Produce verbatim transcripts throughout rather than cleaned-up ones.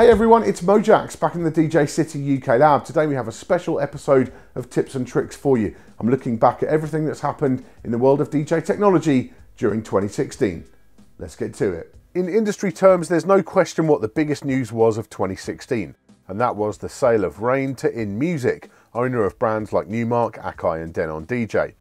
Hey everyone, it's Mojaxx back in the D J City U K Lab. Today we have a special episode of Tips and Tricks for you. I'm looking back at everything that's happened in the world of D J technology during twenty sixteen. Let's get to it. In industry terms, there's no question what the biggest news was of twenty sixteen, and that was the sale of Rane to InMusic, owner of brands like Numark, Akai and Denon D J.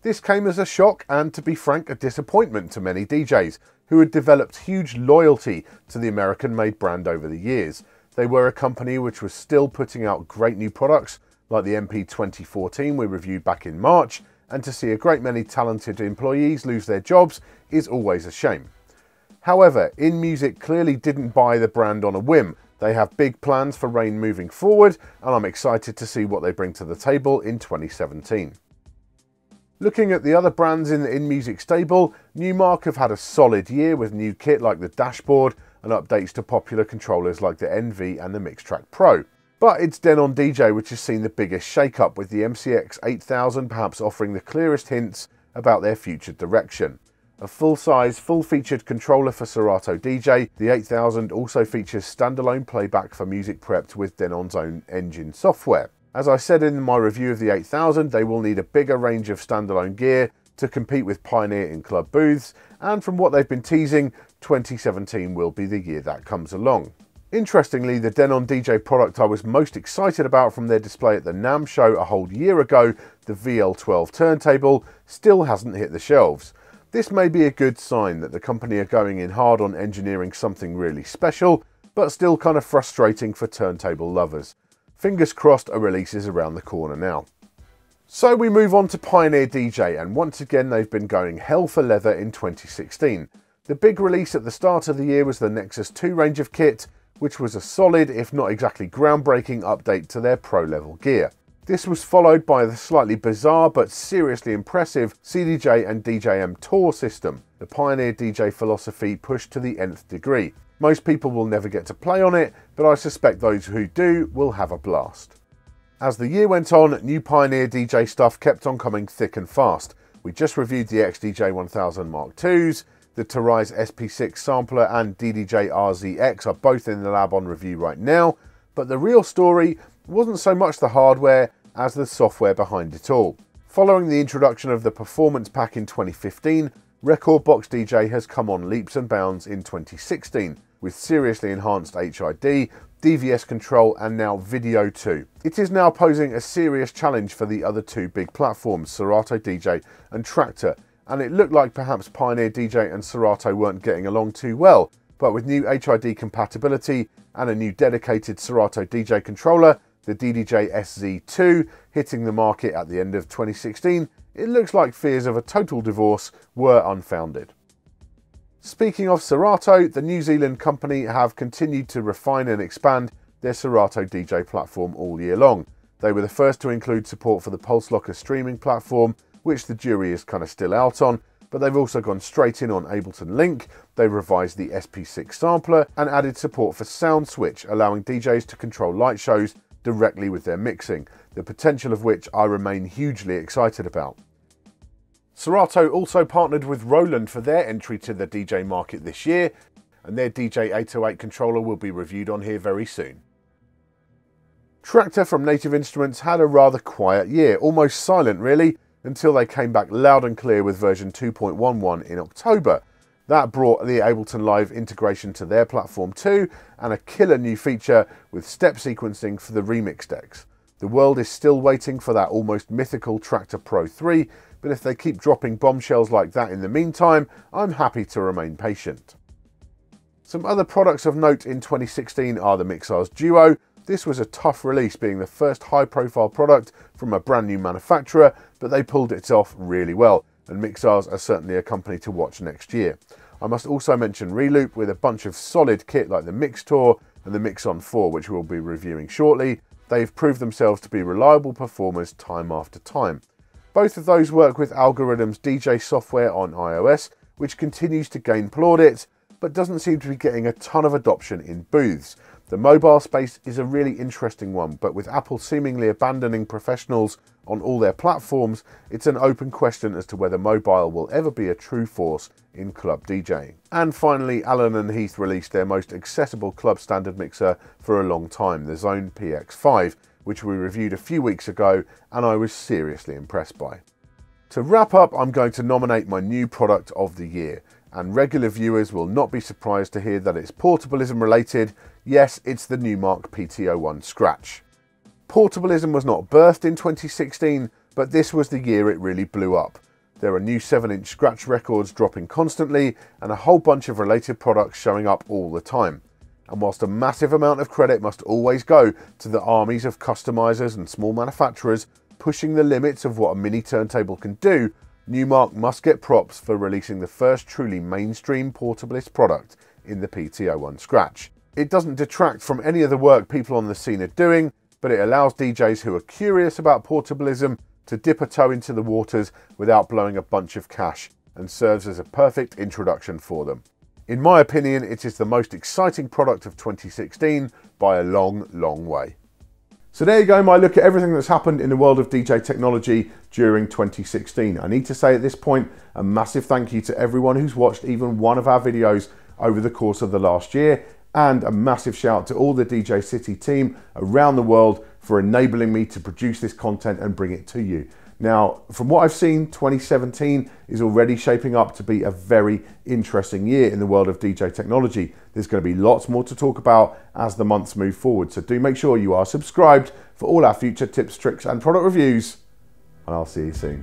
This came as a shock and, to be frank, a disappointment to many D Js, who had developed huge loyalty to the American-made brand over the years. They were a company which was still putting out great new products, like the M P twenty fourteen we reviewed back in March, and to see a great many talented employees lose their jobs is always a shame. However, InMusic clearly didn't buy the brand on a whim. They have big plans for Rane moving forward, and I'm excited to see what they bring to the table in twenty seventeen. Looking at the other brands in the InMusic stable, Numark have had a solid year with new kit like the Dashboard and updates to popular controllers like the N V and the Mixtrack Pro. But it's Denon D J which has seen the biggest shake-up, with the M C X eight thousand perhaps offering the clearest hints about their future direction. A full-size, full-featured controller for Serato D J, the eight thousand also features standalone playback for music prepped with Denon's own engine software. As I said in my review of the eight thousand, they will need a bigger range of standalone gear to compete with Pioneer in club booths, and from what they've been teasing, twenty seventeen will be the year that comes along. Interestingly, the Denon D J product I was most excited about from their display at the NAMM show a whole year ago, the V L twelve turntable, still hasn't hit the shelves. This may be a good sign that the company are going in hard on engineering something really special, but still kind of frustrating for turntable lovers. Fingers crossed a release is around the corner now. So we move on to Pioneer D J, and once again they've been going hell for leather in twenty sixteen. The big release at the start of the year was the Nexus two range of kit, which was a solid, if not exactly groundbreaking, update to their pro-level gear. This was followed by the slightly bizarre but seriously impressive C D J and D J M Tour system, the Pioneer D J philosophy pushed to the nth degree. Most people will never get to play on it, but I suspect those who do will have a blast. As the year went on, new Pioneer D J stuff kept on coming thick and fast. We just reviewed the X D J one thousand Mark twos, the Torque's S P six sampler and D D J R Z X are both in the lab on review right now, but the real story wasn't so much the hardware as the software behind it all. Following the introduction of the Performance Pack in twenty fifteen, Rekordbox D J has come on leaps and bounds in twenty sixteen, with seriously enhanced H I D, D V S control and now Video two. It is now posing a serious challenge for the other two big platforms, Serato D J and Traktor, and it looked like perhaps Pioneer D J and Serato weren't getting along too well, but with new H I D compatibility and a new dedicated Serato D J controller, the D D J S Z two, hitting the market at the end of twenty sixteen, it looks like fears of a total divorce were unfounded. Speaking of Serato, the New Zealand company have continued to refine and expand their Serato D J platform all year long. They were the first to include support for the Pulselocker streaming platform, which the jury is kind of still out on, but they've also gone straight in on Ableton Link, they revised the S P six sampler and added support for SoundSwitch, allowing D Js to control light shows directly with their mixing, the potential of which I remain hugely excited about. Serato also partnered with Roland for their entry to the D J market this year, and their D J eight oh eight controller will be reviewed on here very soon. Traktor from Native Instruments had a rather quiet year, almost silent really, until they came back loud and clear with version two point eleven in October. That brought the Ableton Live integration to their platform too, and a killer new feature with step sequencing for the remix decks. The world is still waiting for that almost mythical Traktor Pro three, but if they keep dropping bombshells like that in the meantime, I'm happy to remain patient. Some other products of note in twenty sixteen are the Mixars Duo. This was a tough release, being the first high-profile product from a brand new manufacturer, but they pulled it off really well, and Mixars are certainly a company to watch next year. I must also mention Reloop with a bunch of solid kit like the Mixtor and the Mixon four, which we'll be reviewing shortly. They've proved themselves to be reliable performers time after time. Both of those work with Algorithm's D J software on iOS, which continues to gain plaudits, but doesn't seem to be getting a ton of adoption in booths. The mobile space is a really interesting one, but with Apple seemingly abandoning professionals on all their platforms, it's an open question as to whether mobile will ever be a true force in club DJing. And finally, Alan and Heath released their most accessible club standard mixer for a long time, the Zone P X five, which we reviewed a few weeks ago and I was seriously impressed by. To wrap up, I'm going to nominate my new product of the year, and regular viewers will not be surprised to hear that it's Portablism related. Yes, it's the Numark P T zero one Scratch. Portablism was not birthed in twenty sixteen, but this was the year it really blew up. There are new seven inch Scratch records dropping constantly and a whole bunch of related products showing up all the time. And whilst a massive amount of credit must always go to the armies of customizers and small manufacturers pushing the limits of what a mini turntable can do, Numark must get props for releasing the first truly mainstream portablist product in the P T zero one Scratch. It doesn't detract from any of the work people on the scene are doing, but it allows D Js who are curious about portabilism to dip a toe into the waters without blowing a bunch of cash, and serves as a perfect introduction for them. In my opinion, it is the most exciting product of twenty sixteen by a long, long way. So there you go, my look at everything that's happened in the world of D J technology during twenty sixteen. I need to say at this point, a massive thank you to everyone who's watched even one of our videos over the course of the last year, and a massive shout to all the D J City team around the world for enabling me to produce this content and bring it to you. Now, from what I've seen, twenty seventeen is already shaping up to be a very interesting year in the world of D J technology. There's going to be lots more to talk about as the months move forward, so do make sure you are subscribed for all our future tips, tricks and product reviews, and I'll see you soon.